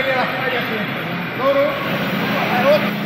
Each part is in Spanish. tiene las fallas siempre. Toro, otro.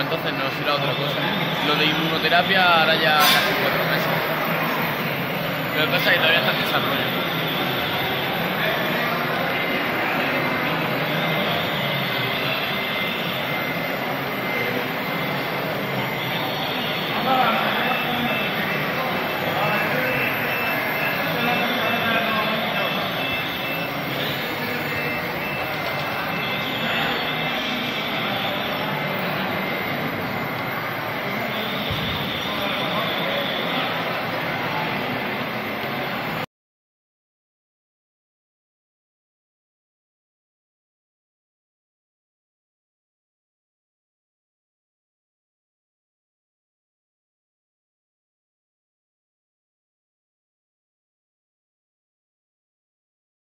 Entonces no será otra cosa. Lo de inmunoterapia ahora ya casi 4 meses. Lo que pasa es que todavía está en desarrollo.